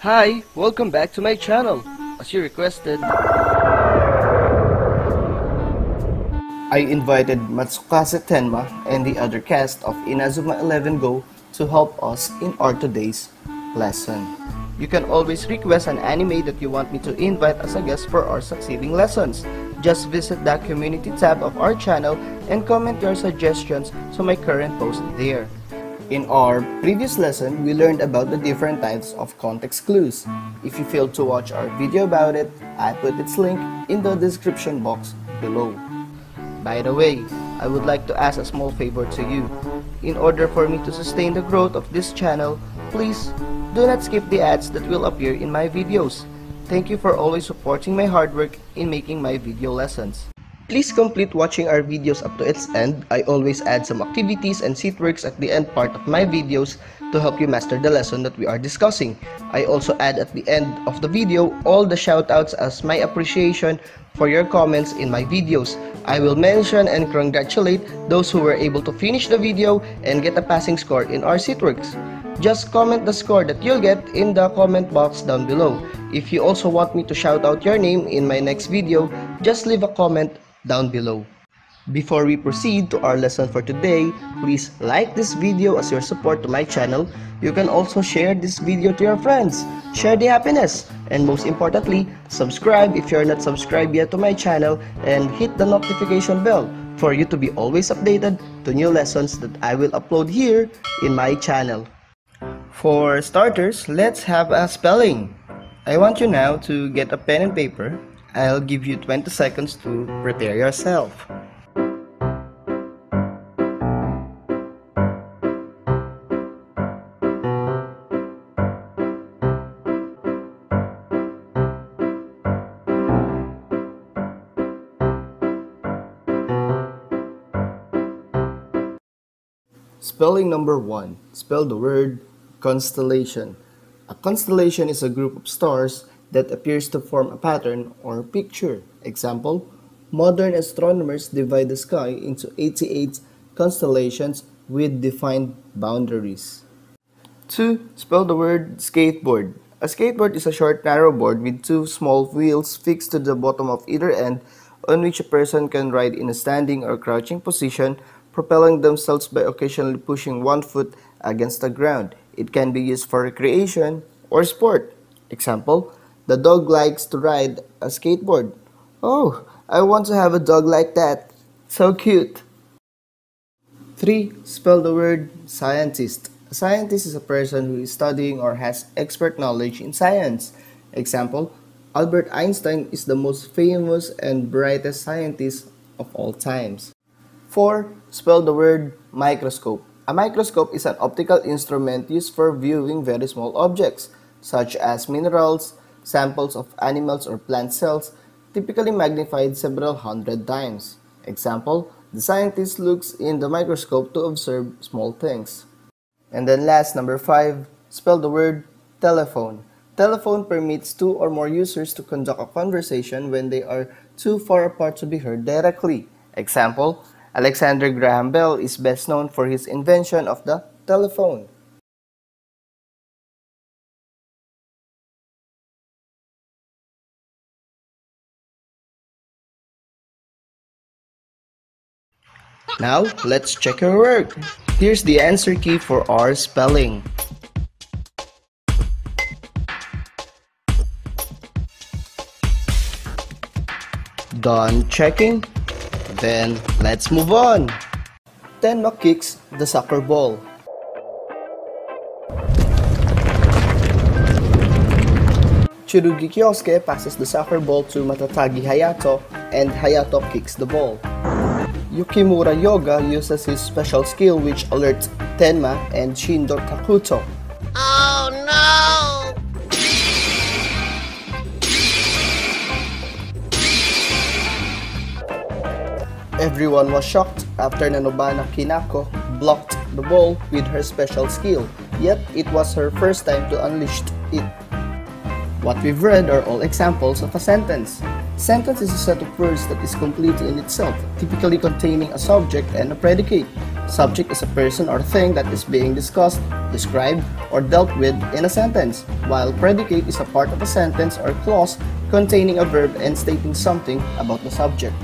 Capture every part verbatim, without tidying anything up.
Hi, welcome back to my channel, as you requested. I invited Matsukaze Tenma and the other cast of Inazuma Eleven Go to help us in our today's lesson. You can always request an anime that you want me to invite as a guest for our succeeding lessons. Just visit the community tab of our channel and comment your suggestions to my current post there. In our previous lesson, we learned about the different types of context clues. If you failed to watch our video about it, I put its link in the description box below. By the way, I would like to ask a small favor to you. In order for me to sustain the growth of this channel, please do not skip the ads that will appear in my videos. Thank you for always supporting my hard work in making my video lessons. Please complete watching our videos up to its end. I always add some activities and seat works at the end part of my videos to help you master the lesson that we are discussing. I also add at the end of the video all the shoutouts as my appreciation for your comments in my videos. I will mention and congratulate those who were able to finish the video and get a passing score in our seat works. Just comment the score that you'll get in the comment box down below. If you also want me to shout out your name in my next video, just leave a comment down below. Before we proceed to our lesson for today, please like this video as your support to my channel. You can also share this video to your friends. Share the happiness, and most importantly, subscribe if you're not subscribed yet to my channel, and hit the notification bell for you to be always updated to new lessons that I will upload here in my channel. For starters, let's have a spelling. I want you now to get a pen and paper. I'll give you twenty seconds to prepare yourself. Spelling number one. Spell the word constellation. A constellation is a group of stars that appears to form a pattern or picture. Example, modern astronomers divide the sky into eighty-eight constellations with defined boundaries. two. Spell the word skateboard. A skateboard is a short, narrow board with two small wheels fixed to the bottom of either end on which a person can ride in a standing or crouching position, propelling themselves by occasionally pushing one foot against the ground. It can be used for recreation or sport. Example, the dog likes to ride a skateboard. Oh, I want to have a dog like that. So cute. three. Spell the word scientist. A scientist is a person who is studying or has expert knowledge in science. Example, Albert Einstein is the most famous and brightest scientist of all times. four. Spell the word microscope. A microscope is an optical instrument used for viewing very small objects, such as minerals, samples of animals or plant cells, typically magnified several hundred times. Example, the scientist looks in the microscope to observe small things. And then last, number five, spell the word telephone. Telephone permits two or more users to conduct a conversation when they are too far apart to be heard directly. Example, Alexander Graham Bell is best known for his invention of the telephone. Now, let's check your work. Here's the answer key for our spelling. Done checking. Then, let's move on. Tenma kicks the soccer ball. Tsurugi Kyousuke passes the soccer ball to Matatagi Hayato, and Hayato kicks the ball. Yukimura Yoga uses his special skill which alerts Tenma and Shindo Takuto. Oh no! Everyone was shocked after Nanobana Kinako blocked the ball with her special skill, yet it was her first time to unleash it. What we've read are all examples of a sentence. Sentence is a set of words that is complete in itself, typically containing a subject and a predicate. Subject is a person or thing that is being discussed, described, or dealt with in a sentence, while predicate is a part of a sentence or clause containing a verb and stating something about the subject.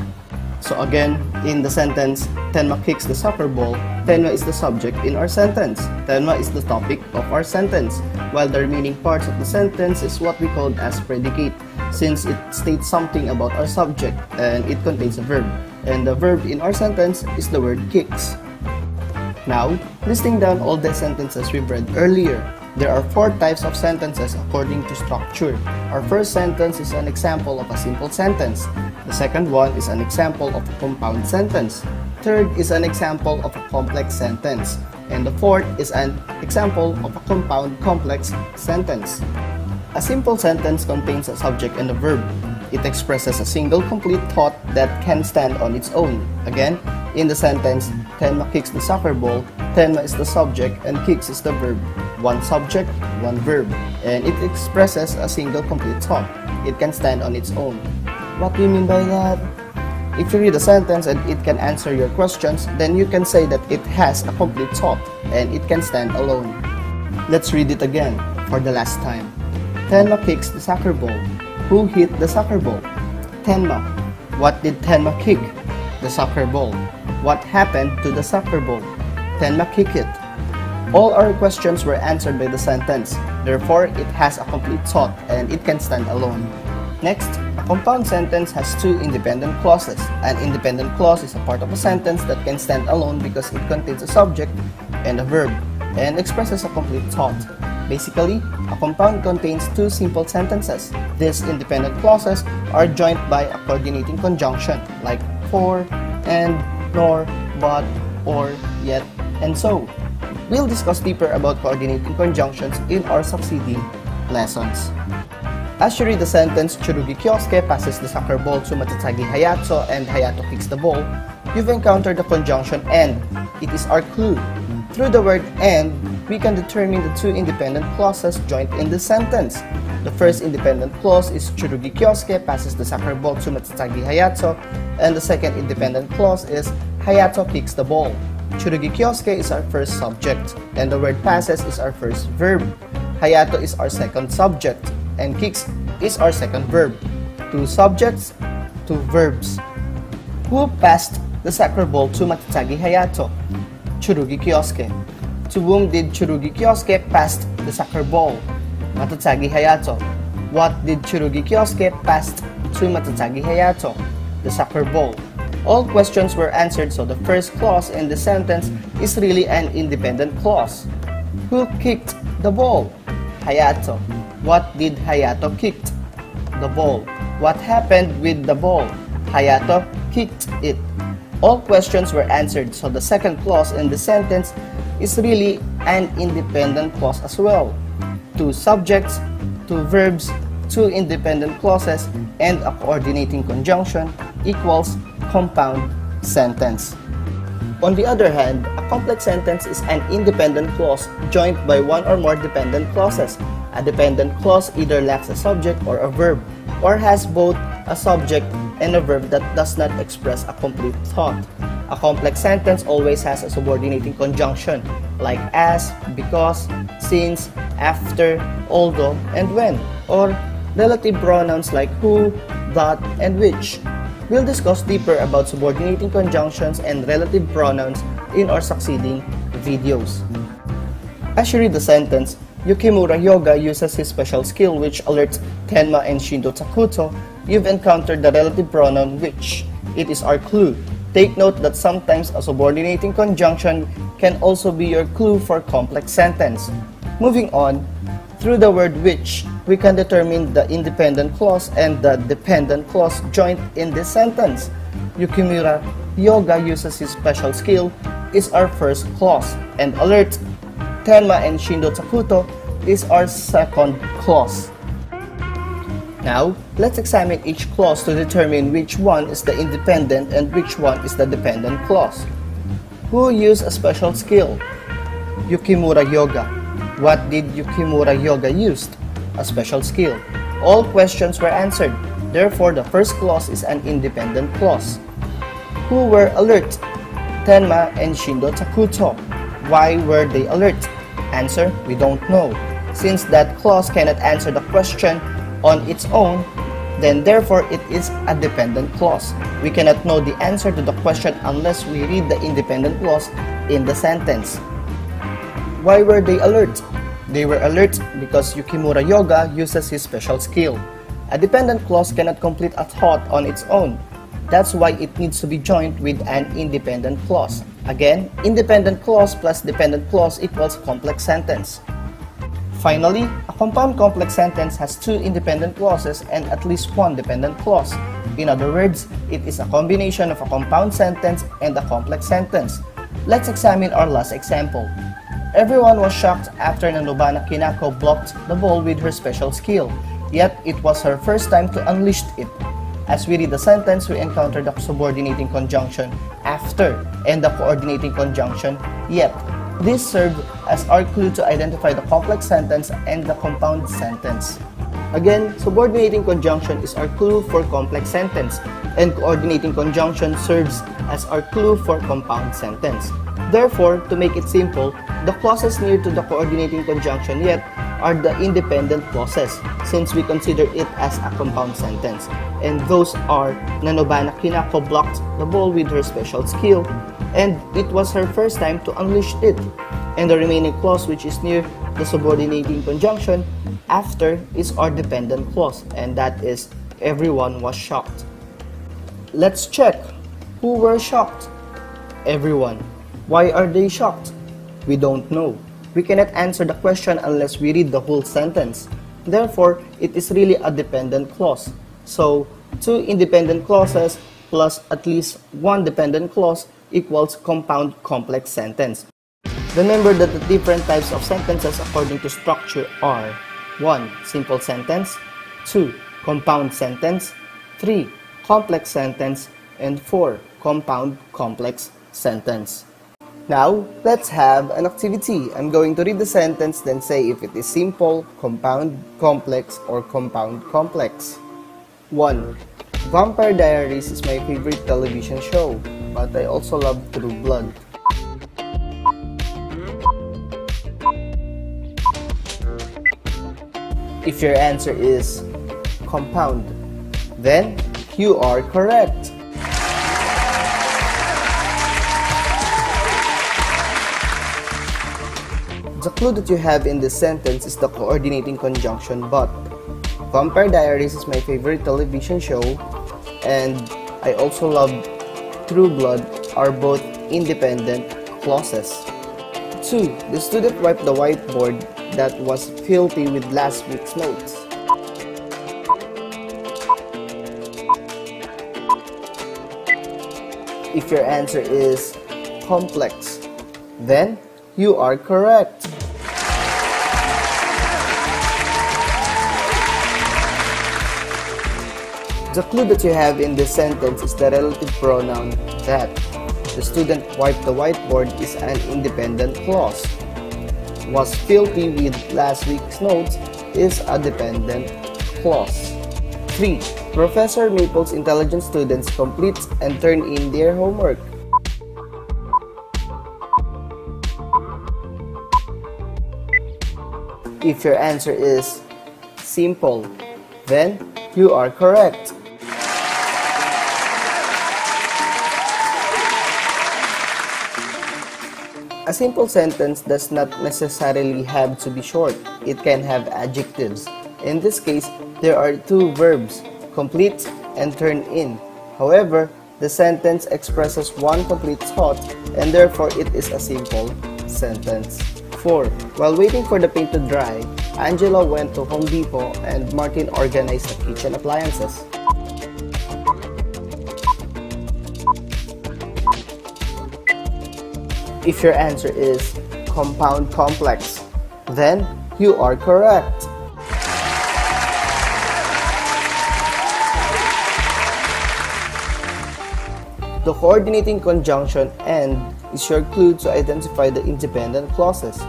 So again, in the sentence, Tenma kicks the soccer ball, Tenma is the subject in our sentence. Tenma is the topic of our sentence, while the remaining parts of the sentence is what we called as predicate, since it states something about our subject and it contains a verb. And the verb in our sentence is the word kicks. Now, listing down all the sentences we've read earlier. There are four types of sentences according to structure. Our first sentence is an example of a simple sentence. The second one is an example of a compound sentence. Third is an example of a complex sentence. And the fourth is an example of a compound complex sentence. A simple sentence contains a subject and a verb. It expresses a single complete thought that can stand on its own. Again, in the sentence, Tenma kicks the soccer ball, Tenma is the subject and kicks is the verb. One subject, one verb, and it expresses a single complete thought. It can stand on its own. What do you mean by that? If you read a sentence and it can answer your questions, then you can say that it has a complete thought and it can stand alone. Let's read it again for the last time. Tenma kicks the soccer ball. Who hit the soccer ball? Tenma. What did Tenma kick? The soccer ball. What happened to the soccer ball? Tenma kicked it. All our questions were answered by the sentence, therefore it has a complete thought and it can stand alone. Next, a compound sentence has two independent clauses. An independent clause is a part of a sentence that can stand alone because it contains a subject and a verb and expresses a complete thought. Basically, a compound contains two simple sentences. These independent clauses are joined by a coordinating conjunction like for, and, nor, but, or, yet, and so. We'll discuss deeper about coordinating conjunctions in our succeeding lessons. As you read the sentence, Tsurugi Kyousuke passes the soccer ball to Matatagi Hayato and Hayato kicks the ball, you've encountered the conjunction AND. It is our clue. Through the word AND, we can determine the two independent clauses joined in the sentence. The first independent clause is Tsurugi Kyousuke passes the soccer ball to Matatagi Hayato, and the second independent clause is Hayato kicks the ball. Tsurugi Kyousuke is our first subject, and the word passes is our first verb. Hayato is our second subject, and kicks is our second verb. Two subjects, two verbs. Who passed the soccer ball to Matatagi Hayato? Tsurugi Kyousuke. To whom did Tsurugi Kyousuke pass the soccer ball? Matatagi Hayato. What did Tsurugi Kyousuke pass to Matatagi Hayato? The soccer ball. All questions were answered, so the first clause in the sentence is really an independent clause. Who kicked the ball? Hayato. What did Hayato kick? The ball. What happened with the ball? Hayato kicked it. All questions were answered, so the second clause in the sentence is really an independent clause as well. Two subjects, two verbs, two independent clauses, and a coordinating conjunction equals compound sentence. On the other hand, a complex sentence is an independent clause joined by one or more dependent clauses. A dependent clause either lacks a subject or a verb, or has both a subject and a verb that does not express a complete thought. A complex sentence always has a subordinating conjunction, like as, because, since, after, although, and when, or relative pronouns like who, that, and which. We'll discuss deeper about subordinating conjunctions and relative pronouns in our succeeding videos. As you read the sentence, Yukimura Yoga uses his special skill which alerts Tenma and Shindo Takuto. You've encountered the relative pronoun which. It is our clue. Take note that sometimes a subordinating conjunction can also be your clue for complex sentence. Moving on, through the word which, we can determine the independent clause and the dependent clause joined in this sentence. Yukimura Yoga uses his special skill is our first clause, and alert Tenma and Shindo Takuto is our second clause. Now, let's examine each clause to determine which one is the independent and which one is the dependent clause. Who used a special skill? Yukimura Yoga. What did Yukimura Yoga use? A special skill. All questions were answered. Therefore, the first clause is an independent clause. Who were alert? Tenma and Shindo Takuto. Why were they alert? Answer, we don't know. Since that clause cannot answer the question on its own, then therefore it is a dependent clause. We cannot know the answer to the question unless we read the independent clause in the sentence. Why were they alert? They were alert because Yukimura Yoga uses his special skill. A dependent clause cannot complete a thought on its own. That's why it needs to be joined with an independent clause. Again, independent clause plus dependent clause equals complex sentence. Finally, a compound complex sentence has two independent clauses and at least one dependent clause. In other words, it is a combination of a compound sentence and a complex sentence. Let's examine our last example. Everyone was shocked after Nanobana Kinako blocked the ball with her special skill, yet it was her first time to unleash it. As we read the sentence, we encounter the subordinating conjunction after and the coordinating conjunction yet. This served as our clue to identify the complex sentence and the compound sentence. Again, subordinating conjunction is our clue for complex sentence, and coordinating conjunction serves as our clue for compound sentence. Therefore, to make it simple, the clauses near to the coordinating conjunction yet are the independent clauses, since we consider it as a compound sentence. And those are Nanobana Kinako blocked the ball with her special skill, and it was her first time to unleash it. And the remaining clause, which is near the subordinating conjunction after, is our dependent clause, and that is everyone was shocked. Let's check. Who were shocked? Everyone. Why are they shocked? We don't know. We cannot answer the question unless we read the whole sentence. Therefore, it is really a dependent clause. So, two independent clauses plus at least one dependent clause equals compound complex sentence. Remember that the different types of sentences according to structure are one. Simple sentence, two. Compound sentence, three. Complex sentence, and four. Compound complex sentence. Now, let's have an activity. I'm going to read the sentence, then say if it is simple, compound, complex, or compound complex. one. Vampire Diaries is my favorite television show, but I also love True Blood. If your answer is compound, then you are correct. The clue that you have in this sentence is the coordinating conjunction but. Vampire Diaries is my favorite television show, and I also love True Blood are both independent clauses. two. The student wiped the whiteboard that was filthy with last week's notes. If your answer is complex, then you are correct. The clue that you have in this sentence is the relative pronoun that. The student wiped the whiteboard is an independent clause. Was filthy with last week's notes is a dependent clause. three. Professor Maple's intelligent students complete and turn in their homework. If your answer is simple, then you are correct. A simple sentence does not necessarily have to be short. It can have adjectives. In this case, there are two verbs, complete and turn in. However, the sentence expresses one complete thought, and therefore it is a simple sentence. four. While waiting for the paint to dry, Angela went to Home Depot and Martin organized the kitchen appliances. If your answer is compound complex, then you are correct. The coordinating conjunction and is your clue to identify the independent clauses.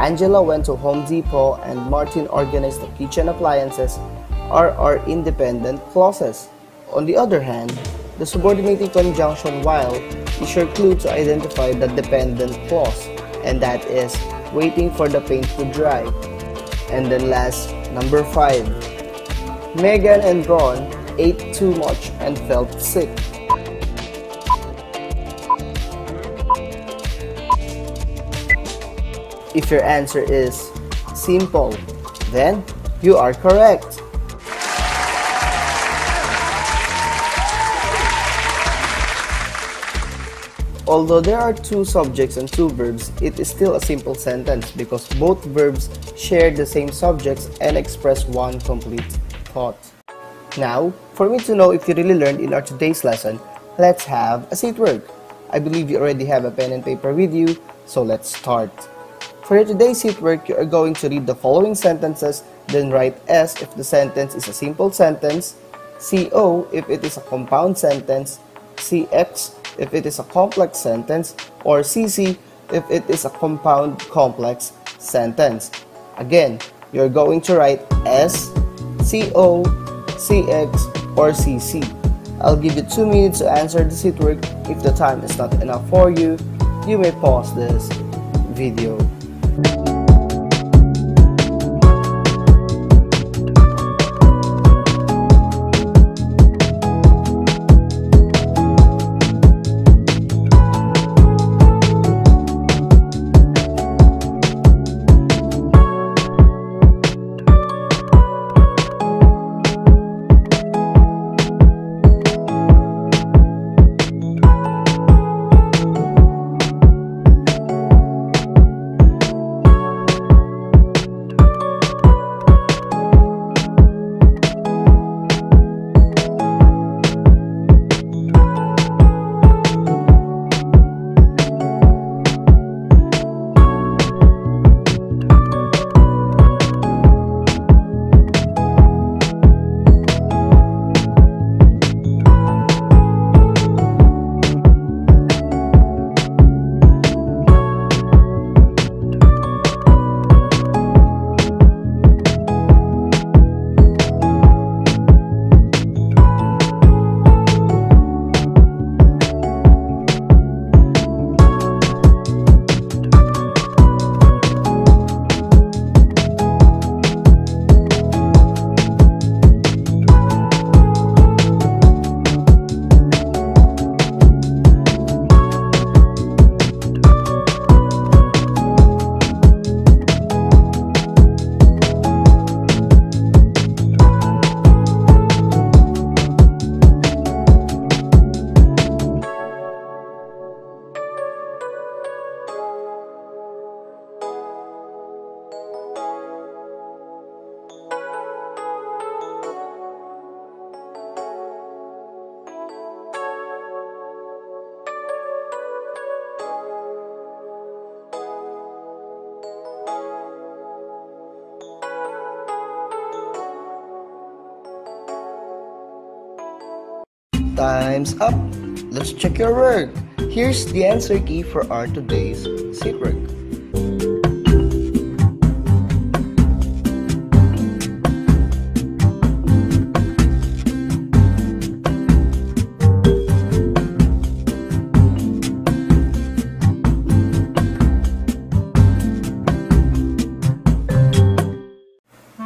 Angela went to Home Depot and Martin organized the kitchen appliances are our independent clauses. On the other hand, the subordinating conjunction while is your clue to identify the dependent clause, and that is waiting for the paint to dry. And then last, number five. Megan and Ron ate too much and felt sick. If your answer is simple, then you are correct. Although there are two subjects and two verbs, it is still a simple sentence because both verbs share the same subjects and express one complete thought. Now, for me to know if you really learned in our today's lesson, let's have a seat work. I believe you already have a pen and paper with you, so let's start. For your today's seat work, you are going to read the following sentences, then write S if the sentence is a simple sentence, C O if it is a compound sentence, C X if it is a complex sentence, or C C if it is a compound complex sentence. Again, you're going to write S, C O, C X, or C C. I'll give you two minutes to answer the seat work. If the time is not enough for you, you may pause this video. Time's up! Let's check your work! Here's the answer key for our today's seat work.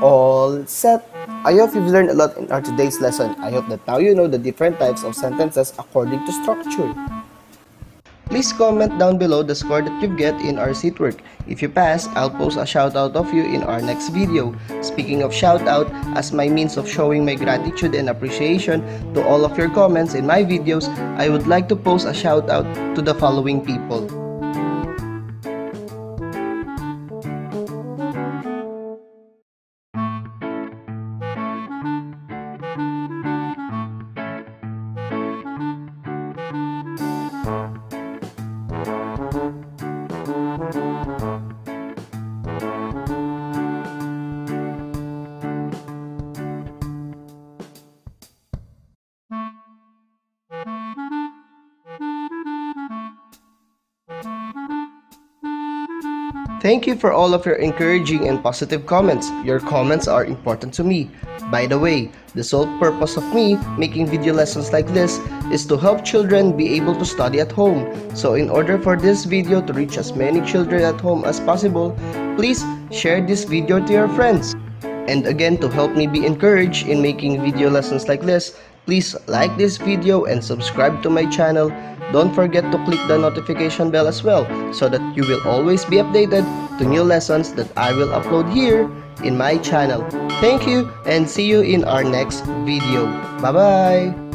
All set! I hope you've learned a lot in our today's lesson. I hope that now you know the different types of sentences according to structure. Please comment down below the score that you get in our seat work. If you pass, I'll post a shoutout of you in our next video. Speaking of shoutout, as my means of showing my gratitude and appreciation to all of your comments in my videos, I would like to post a shoutout to the following people. Thank you for all of your encouraging and positive comments. Your comments are important to me. By the way, the sole purpose of me making video lessons like this is to help children be able to study at home. So in order for this video to reach as many children at home as possible, please share this video to your friends. And again, to help me be encouraged in making video lessons like this, please like this video and subscribe to my channel. Don't forget to click the notification bell as well so that you will always be updated to new lessons that I will upload here in my channel. Thank you and see you in our next video. Bye-bye!